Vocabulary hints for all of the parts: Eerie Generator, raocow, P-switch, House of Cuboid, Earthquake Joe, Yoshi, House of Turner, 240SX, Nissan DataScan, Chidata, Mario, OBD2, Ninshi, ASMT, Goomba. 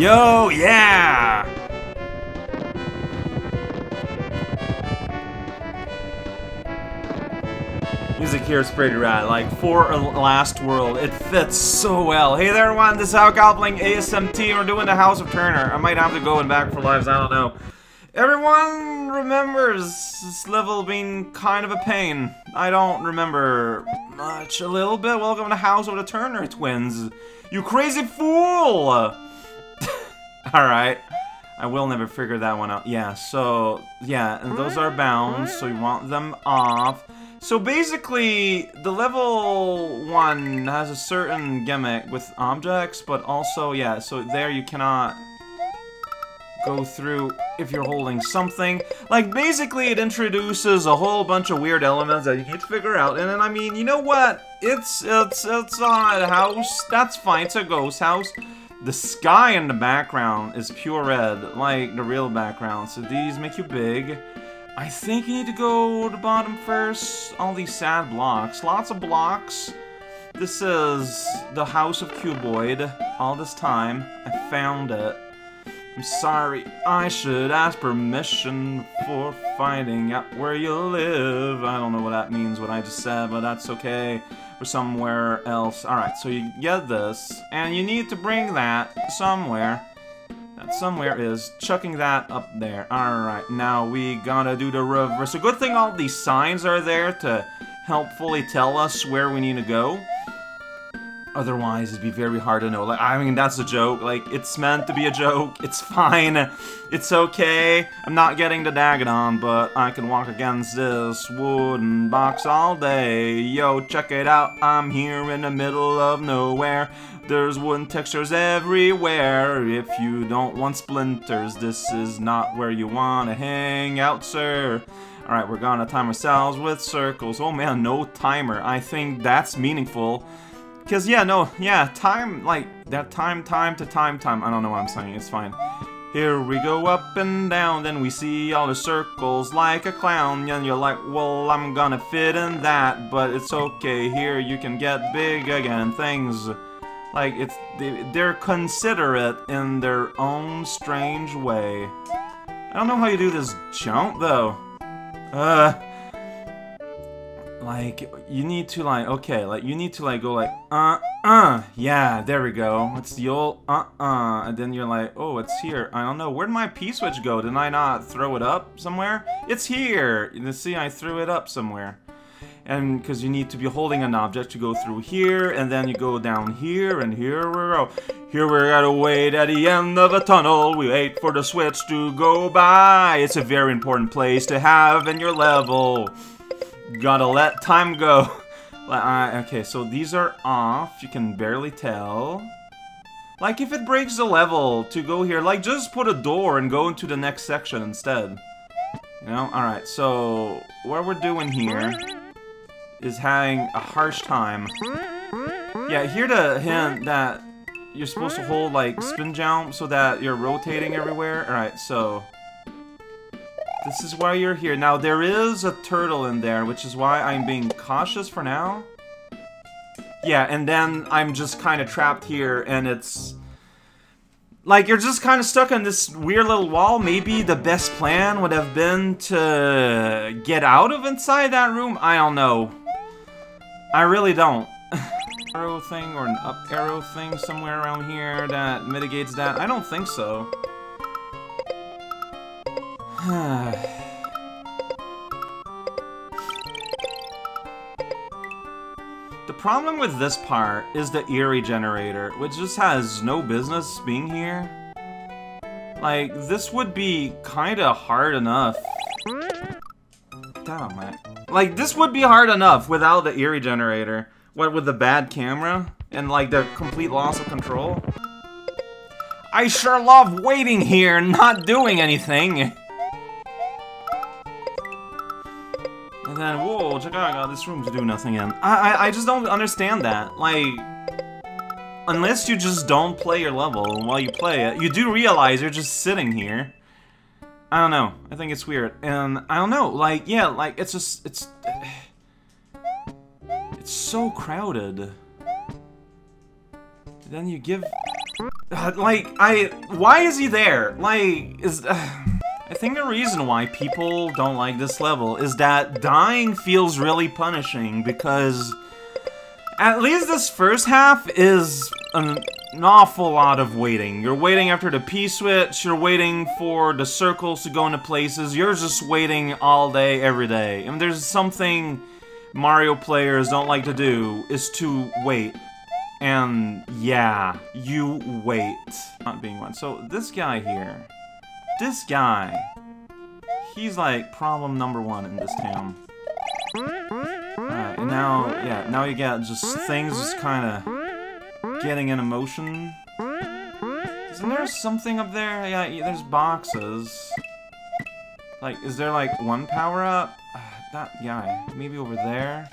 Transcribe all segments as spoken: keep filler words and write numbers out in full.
Yo, yeah! Music here is pretty rad, like for Last World. It fits so well. Hey there everyone, this is raocow playing A S M T. We're doing the House of Turner. I might have to go and back for lives, I don't know. Everyone remembers this level being kind of a pain. I don't remember much, a little bit. Welcome to House of the Turner Twins. You crazy fool! Alright. I will never figure that one out. Yeah, so, yeah, and those are bounds, so you want them off. So basically, the level one has a certain gimmick with objects, but also, yeah, so there you cannot go through if you're holding something. Like, basically, it introduces a whole bunch of weird elements that you need to figure out. And then, I mean, you know what? It's, it's, it's a house. That's fine. It's a ghost house. The sky in the background is pure red, like the real background. So these make you big. I think you need to go to the bottom first. All these sad blocks. Lots of blocks. This is the House of Cuboid. All this time. I found it. I'm sorry, I should ask permission for finding out where you live. I don't know what that means, what I just said, but that's okay. Or somewhere else. Alright, so you get this, and you need to bring that somewhere. That somewhere is chucking that up there. Alright, now we gotta do the reverse. A good thing all these signs are there to helpfully tell us where we need to go. Otherwise, it'd be very hard to know. Like, I mean, that's a joke. Like, it's meant to be a joke. It's fine. It's okay. I'm not getting the Dagadon, but I can walk against this wooden box all day. Yo, check it out. I'm here in the middle of nowhere. There's wooden textures everywhere. If you don't want splinters, this is not where you want to hang out, sir. Alright, we're gonna time ourselves with circles. Oh, man, no timer. I think that's meaningful. Because, yeah, no, yeah, time, like, that time, time to time, time, I don't know what I'm saying, it's fine. Here we go up and down, then we see all the circles like a clown, and you're like, well, I'm gonna fit in that, but it's okay, here you can get big again, things, like, it's, they, they're considerate in their own strange way. I don't know how you do this jump, though. Uh... Like, you need to, like, okay, like, you need to, like, go, like, uh-uh, yeah, there we go, it's the old uh-uh, and then you're like, oh, it's here, I don't know, where'd my P-switch go, did I not throw it up somewhere? It's here, you see, I threw it up somewhere, and, because you need to be holding an object to go through here, and then you go down here, and here we go, here we're at a wait at the end of a tunnel, we wait for the switch to go by, it's a very important place to have in your level. Gotta let time go. uh, okay, so these are off. You can barely tell. Like, if it breaks the level to go here, like, just put a door and go into the next section instead. You know? Alright, so what we're doing here is having a harsh time. Yeah, here the hint that you're supposed to hold, like, spin jump so that you're rotating everywhere. Alright, so... this is why you're here. Now, there is a turtle in there, which is why I'm being cautious for now. Yeah, and then I'm just kind of trapped here, and it's... like, you're just kind of stuck on this weird little wall. Maybe the best plan would have been to get out of inside that room? I don't know. I really don't. Arrow thing or an up arrow thing somewhere around here that mitigates that? I don't think so. The problem with this part is the Eerie Generator, which just has no business being here. Like, this would be kinda hard enough. Damn it. Like, this would be hard enough without the Eerie Generator. What with the bad camera and, like, the complete loss of control. I sure love waiting here and not doing anything. And then, whoa, check out, I got this room to do nothing in. I, I, I just don't understand that. Like, unless you just don't play your level while you play it, you do realize you're just sitting here. I don't know. I think it's weird. And I don't know. Like, yeah, like, it's just, it's... it's so crowded. Then you give Uh, like, I... Why is he there? Like, is... Uh, I think the reason why people don't like this level is that dying feels really punishing, because... At least this first half is... An, an awful lot of waiting. You're waiting after the P-switch, you're waiting for the circles to go into places, you're just waiting all day, every day. And there's something Mario players don't like to do, is to wait. And, yeah, you wait. Not being one. So, this guy here. This guy. He's like problem number one in this town. Alright, and now, yeah, now you got just things just kinda getting in motion. Isn't there something up there? Yeah, yeah, there's boxes. Like, is there like one power-up? Uh, that guy. Maybe over there?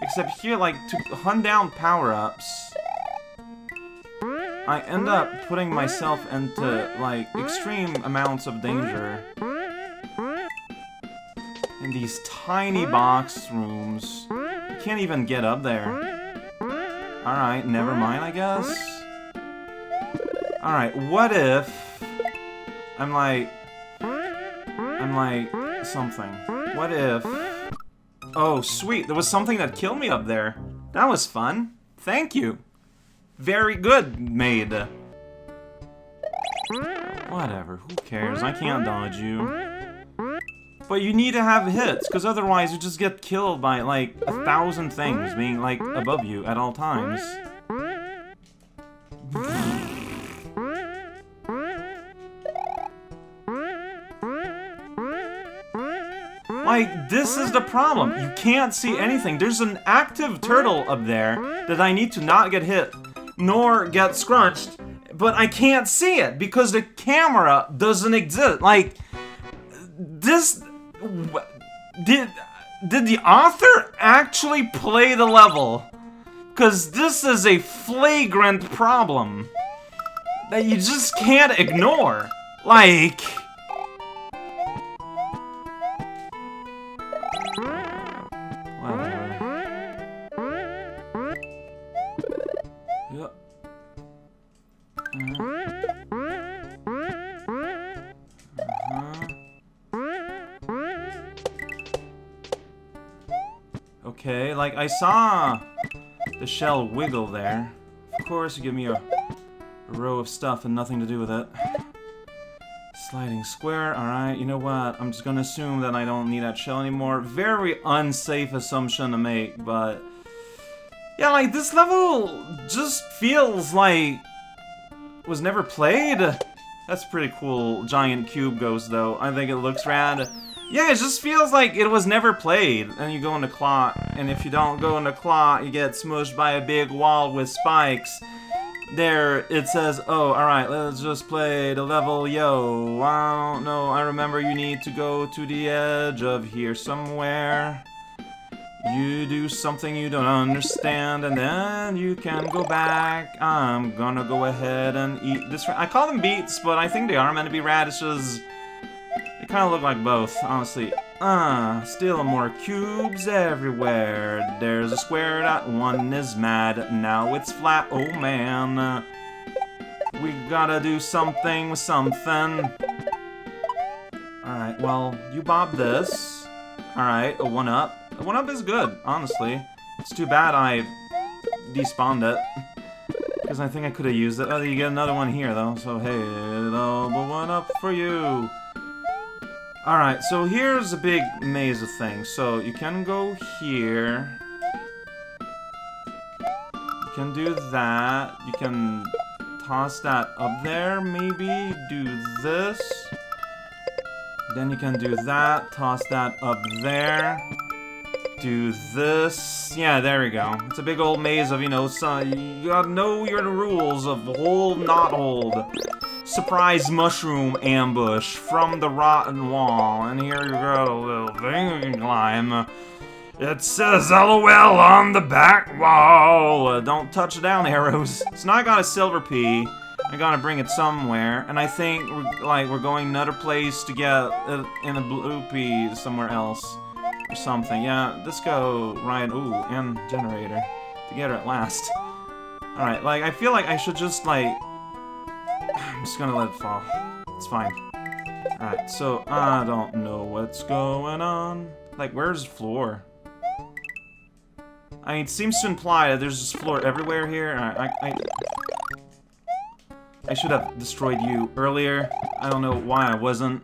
Except here, like, to hunt down power-ups, I end up putting myself into, like, extreme amounts of danger. In these tiny box rooms. You can't even get up there. Alright, never mind, I guess. Alright, what if... I'm like... I'm like... something. What if... Oh, sweet. There was something that killed me up there. That was fun. Thank you. Very good, maid. Whatever. Who cares? I can't dodge you. But you need to have hits, because otherwise you just get killed by, like, a thousand things being, like, above you at all times. Like, this is the problem. You can't see anything. There's an active turtle up there that I need to not get hit, nor get scrunched, but I can't see it because the camera doesn't exist. Like, this... Did, did the author actually play the level? Because this is a flagrant problem that you just can't ignore. Like... Okay, like, I saw the shell wiggle there. Of course, you give me a, a row of stuff and nothing to do with it. Sliding square, alright, you know what? I'm just gonna assume that I don't need that shell anymore. Very unsafe assumption to make, but... Yeah, like, this level just feels like... was never played. That's pretty cool. Giant cube ghost, though. I think it looks rad. Yeah, it just feels like it was never played. And you go in the claw, and if you don't go in the claw, you get smushed by a big wall with spikes. There, it says, oh, alright, let's just play the level, yo. I don't know, I remember you need to go to the edge of here somewhere. You do something you don't understand, and then you can go back. I'm gonna go ahead and eat this. I call them beats, but I think they are meant to be radishes. They kind of look like both, honestly. Ah, uh, still more cubes everywhere. There's a square, that one is mad. Now it's flat, oh man. We gotta do something with something. Alright, well, you bob this. Alright, a one up. A one up is good, honestly. It's too bad I despawned it. Because I think I could have used it. Oh, you get another one here, though. So, hey, it'll be one up for you. Alright, so here's a big maze of things. So, you can go here. You can do that. You can toss that up there, maybe. Do this. Then you can do that. Toss that up there. Do this. Yeah, there we go. It's a big old maze of, you know, so you gotta know your rules of hold, not hold. Surprise mushroom ambush from the rotten wall, and here you go, little thing you can climb. It says LOL on the back wall. Uh, don't touch down arrows. So now I got a silver pea. I gotta bring it somewhere, and I think we're, like we're going another place to get uh, in a blue pea somewhere else or something. Yeah, let's go Ryan. Ooh, and generator together at last. All right, like I feel like I should just like. I'm just gonna let it fall. It's fine. Alright, so I don't know what's going on. Like, where's the floor? I mean, it seems to imply that there's just floor everywhere here. I, I, I, I should have destroyed you earlier. I don't know why I wasn't.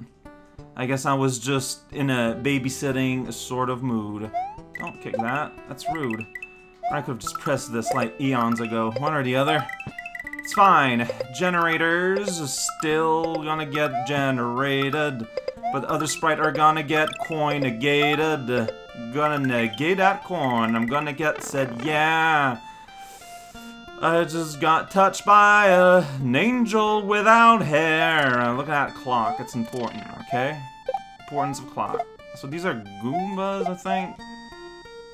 I guess I was just in a babysitting sort of mood. Don't kick that. That's rude. I could have just pressed this like eons ago. One or the other. It's fine. Generators are still gonna get generated. But other sprites are gonna get coin-negated. Gonna negate that coin. I'm gonna get said, yeah. I just got touched by a, an angel without hair. Look at that clock. It's important, okay? Importance of clock. So these are Goombas, I think.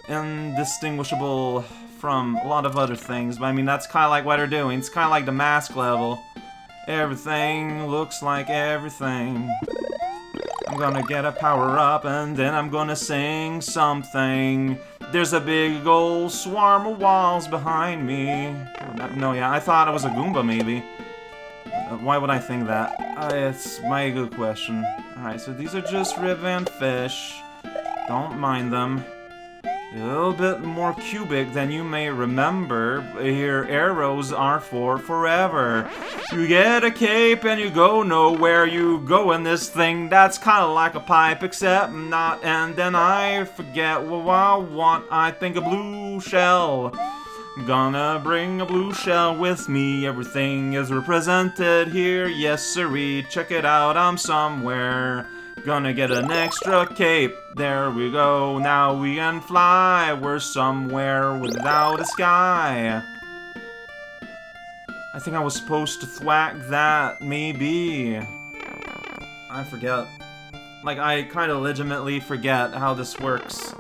Indistinguishable from a lot of other things, but I mean, that's kind of like what they're doing. It's kind of like the mask level. Everything looks like everything. I'm gonna get a power up and then I'm gonna sing something. There's a big old swarm of walls behind me. No, yeah, I thought it was a Goomba maybe. Why would I think that? Uh, it's my good question. Alright, so these are just ribbon fish. Don't mind them. A little bit more cubic than you may remember. Your arrows are for forever. You get a cape and you go nowhere. You go in this thing that's kind of like a pipe, except not. And then I forget what I want. I think a blue shell. I'm gonna bring a blue shell with me. Everything is represented here. Yes, sirree. Check it out. I'm somewhere. Gonna get an extra cape. There we go. Now we can fly. We're somewhere without a sky. I think I was supposed to thwack that, maybe. I forget. Like, I kind of legitimately forget how this works.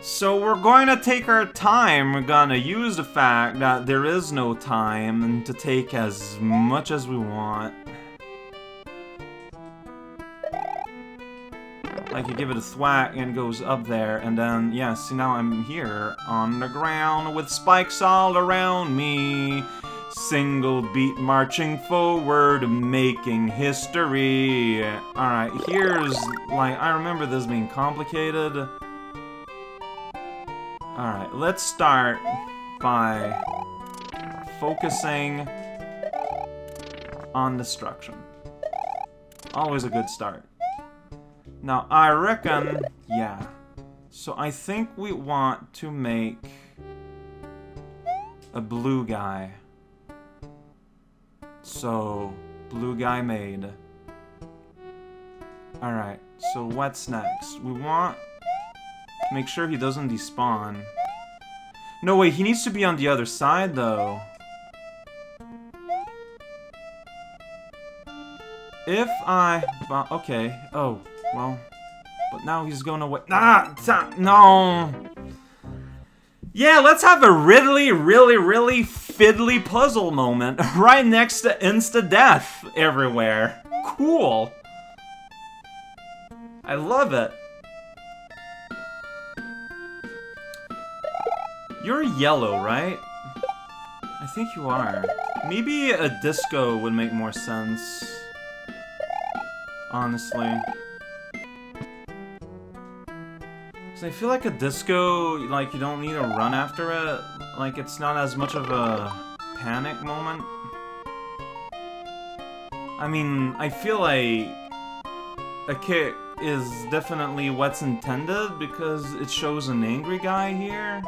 So we're going to take our time. We're gonna use the fact that there is no time and to take as much as we want. Like, you give it a thwack and it goes up there, and then, yeah, see, now I'm here on the ground with spikes all around me. Single beat marching forward, making history. Alright, here's, like, I remember this being complicated. Alright, let's start by focusing on destruction. Always a good start. Now, I reckon, yeah, so I think we want to make a blue guy. So, blue guy made. Alright, so what's next? We want to make sure he doesn't despawn. No, wait, he needs to be on the other side, though. If I... Okay, oh... Well, but now he's going away. Ah, no. Yeah, let's have a really, really, really fiddly puzzle moment right next to insta-death everywhere. Cool. I love it. You're yellow, right? I think you are. Maybe a disco would make more sense. Honestly. I feel like a disco, like, you don't need to run after it. Like, it's not as much of a panic moment. I mean, I feel like a kick is definitely what's intended because it shows an angry guy here.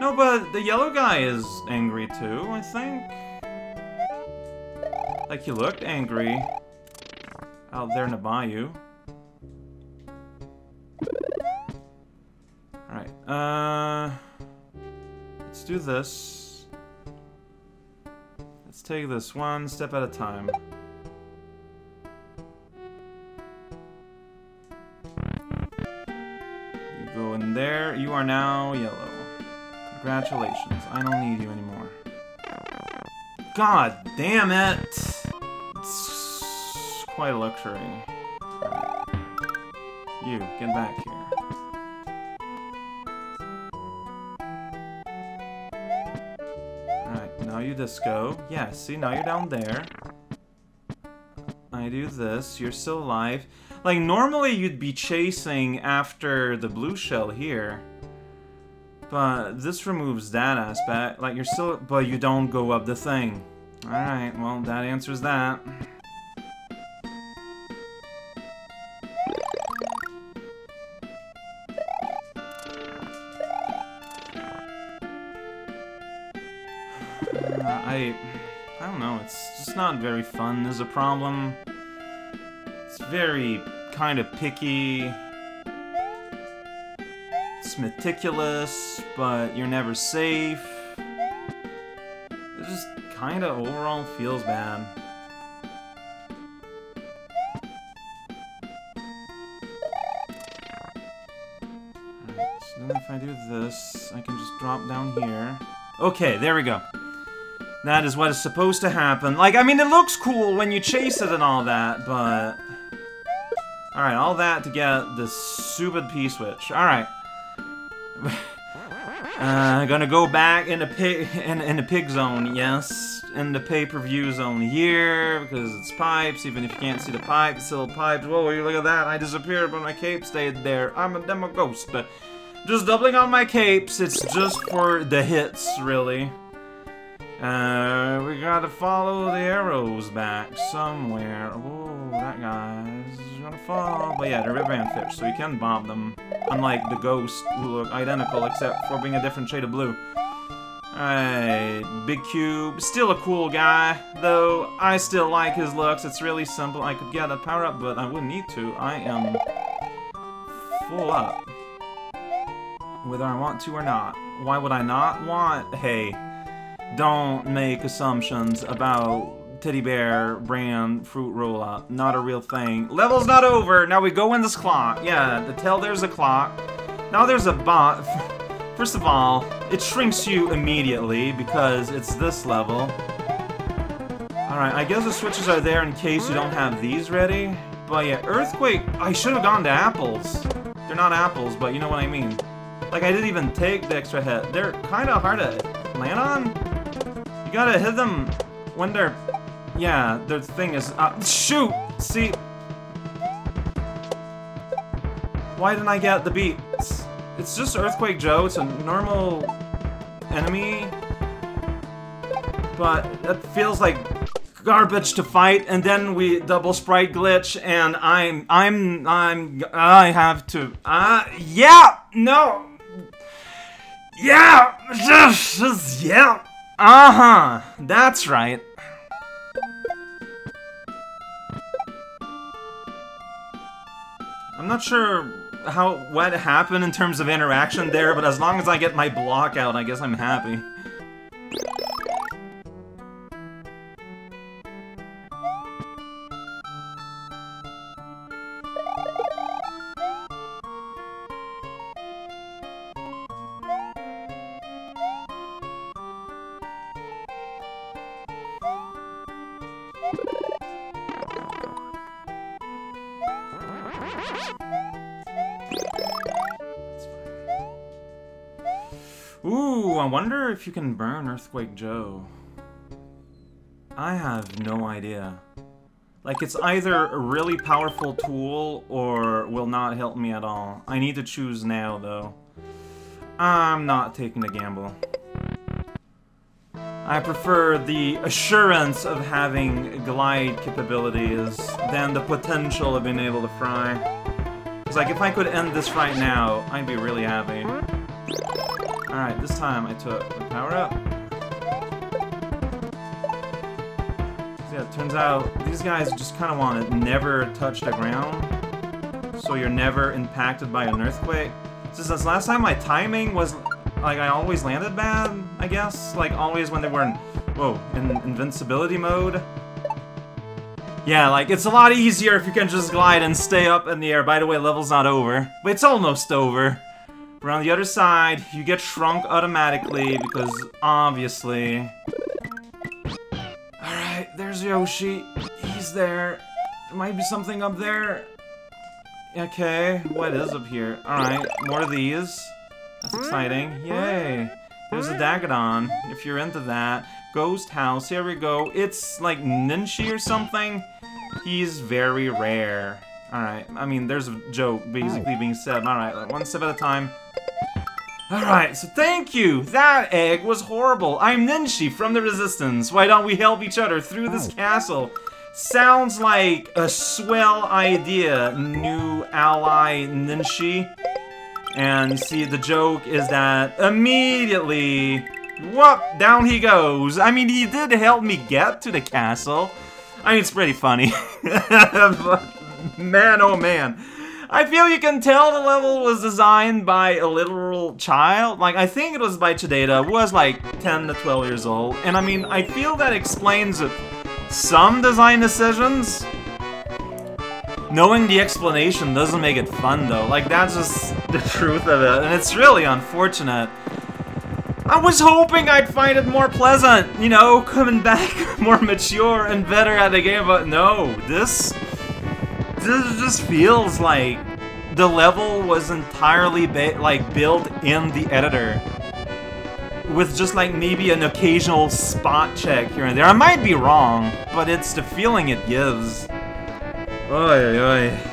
No, but the yellow guy is angry too, I think. Like, he looked angry out there in the bayou. Uh, let's do this. Let's take this one step at a time. You go in there. You are now yellow. Congratulations. I don't need you anymore. God damn it! It's quite a luxury. Right. You, get back here. you disco. Yeah, see, now you're down there. I do this. You're still alive. Like, normally you'd be chasing after the blue shell here. But this removes that aspect. Like, you're still... But you don't go up the thing. Alright, well, that answers that. I... I don't know, it's just not very fun as a problem. It's very kind of picky. It's meticulous, but you're never safe. It just kind of overall feels bad. Alright, so then if I do this, I can just drop down here. Okay, there we go. That is what is supposed to happen. Like, I mean, it looks cool when you chase it and all that, but... Alright, all that to get this stupid P-switch. Alright. uh, gonna go back in the, pig, in, in the pig zone, yes. In the pay-per-view zone here, because it's pipes. Even if you can't see the pipes, still pipes. Whoa, look at that. I disappeared, but my cape stayed there. I'm a demo ghost. Just doubling on my capes. It's just for the hits, really. Uh, we gotta follow the arrows back somewhere. Oh, that guy's gonna fall. But yeah, they're ribband fish, so you can bob them. Unlike the ghosts who look identical, except for being a different shade of blue. Alright, Big Cube. Still a cool guy, though I still like his looks. It's really simple. I could get a power-up, but I wouldn't need to. I am full up. Whether I want to or not. Why would I not want... Hey... Don't make assumptions about teddy bear brand fruit roll-up. Not a real thing. Level's not over. Now we go in this clock. Yeah, the tell there's a clock. Now there's a bot. First of all, it shrinks you immediately because it's this level. Alright, I guess the switches are there in case you don't have these ready. But yeah, Earthquake... I should have gone to apples. They're not apples, but you know what I mean. Like, I didn't even take the extra hit. They're kind of hard to land on. You gotta hit them when they're... Yeah, their thing is... Uh, shoot! See? Why didn't I get the beats? It's just Earthquake Joe. It's a normal enemy. But it feels like garbage to fight. And then we double sprite glitch. And I'm... I'm... I'm... I have to... Uh, yeah! No! Yeah! Just... just yeah! Uh-huh, that's right. I'm not sure how what happened in terms of interaction there, but as long as I get my block out, I guess I'm happy. Ooh, I wonder if you can burn Earthquake Joe. I have no idea. Like, it's either a really powerful tool or will not help me at all. I need to choose now, though. I'm not taking the gamble. I prefer the assurance of having glide capabilities than the potential of being able to fry. Because, like, if I could end this right now, I'd be really happy. Alright, this time I took the power up. Yeah, it turns out these guys just kind of want to never touch the ground, so you're never impacted by an earthquake. Since this last time my timing was, like, I always landed bad, I guess. Like, always when they were in, whoa, in invincibility mode. Yeah, like, it's a lot easier if you can just glide and stay up in the air. By the way, level's not over. But it's almost over. But on the other side, you get shrunk automatically, because obviously... Alright, there's Yoshi. He's there. There might be something up there. Okay, what is up here? Alright, more of these. That's exciting. Yay. There's a Dagadon, if you're into that. Ghost House, here we go. It's like Ninshi or something. He's very rare. Alright, I mean, there's a joke basically being said. Alright, like one step at a time. Alright, so thank you! That egg was horrible. I'm Ninshi from the Resistance. Why don't we help each other through this castle? Sounds like a swell idea, new ally Ninshi. And you see, the joke is that immediately, whoop, down he goes. I mean, he did help me get to the castle. I mean, it's pretty funny. But man, oh man. I feel you can tell the level was designed by a literal child. Like, I think it was by Chidata, who was like ten to twelve years old. And I mean, I feel that explains it. Some design decisions. Knowing the explanation doesn't make it fun, though. Like, that's just the truth of it, and it's really unfortunate. I was hoping I'd find it more pleasant, you know, coming back more mature and better at the game, but no, this... This just feels like the level was entirely, like, built in the editor. With just, like, maybe an occasional spot check here and there. I might be wrong, but it's the feeling it gives. Oy, oy.